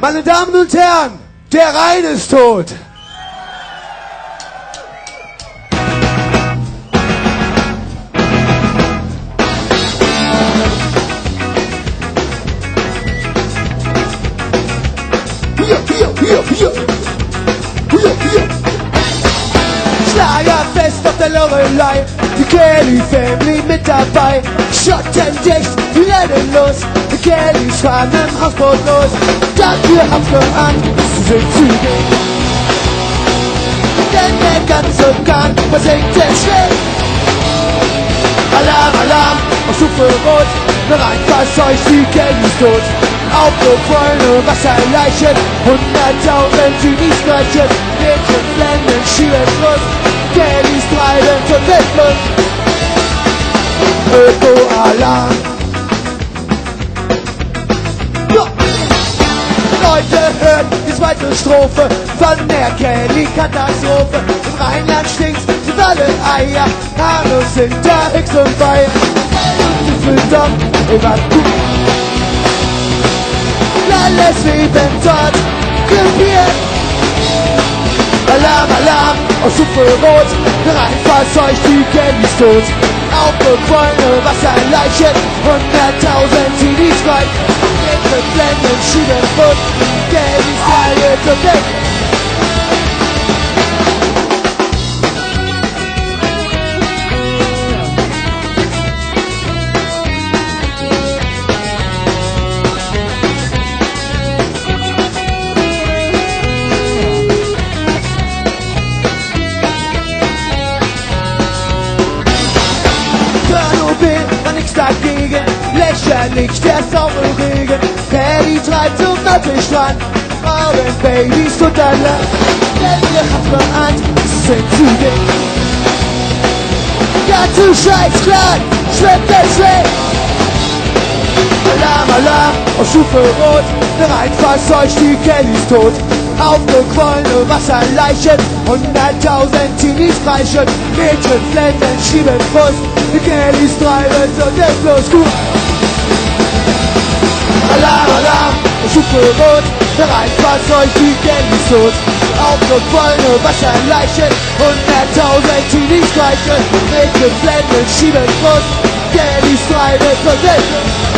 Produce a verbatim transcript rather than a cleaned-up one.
Meine Damen und Herren, der Rhein ist tot. Schlagerfest auf der Lorelei, die Kelly Family mit dabei. Schottendecks, wir rennen los, die Kelly fahren im Hausboot los. Dafür habt ihr an, sie sind zügig. Denn der ganze Gang versinkt sehr schnell. Alarm, Alarm, auf Stufe Rot, nur ein Fahrzeug, die Kelly ist tot. Aufgefallene Wasserleichen, hunderttausend Süßigkeiten, Mädchen blenden, schieben los, Kellys treiben zur Weltflucht. Öko-Alarm. Ja. Leute, hört die zweite Strophe von der Kelly-Katastrophe. Im Rheinland stinkt's, sind alle Eier, Haare sind da, Hicks und Weiher. Und sie fühlt doch immer gut. Alles Leben dort krepiert. Alarm, Alarm, auf Stufe Rot, Reinfahrzeug, die Kelly ist tot. Aufgequollene Wasserleichen, hunderttausend Teenies-Kreuz. Mit Blenden, Schienen, Bund, Kellys alle zum Deck. Dagegen, lächerlich der Sommerregen. Kelly treibt zum Mattestrand, Frauen, Babys und Adler. Denn ihr habt vereint, sie sind zügig. Dazu scheiß klein, schwimmt es weg. Alarm, Alarm, auf Stufe Rot, Reinfahrzeug, die Kelly ist tot. Aufgequollene Wasserleichen, hunderttausend Teenies kreischen, Mädchen blenden, schieben Brust, die Kellys treiben so denklos gut. Alarm, Alarm, Stufe Rot, Reinfahrzeug, die Kelly ist tot. Aufgequollene Wasserleichen, hunderttausend Teenies kreischen, Mädchen blenden, schieben Brust, Kellys treiben so denklos gut.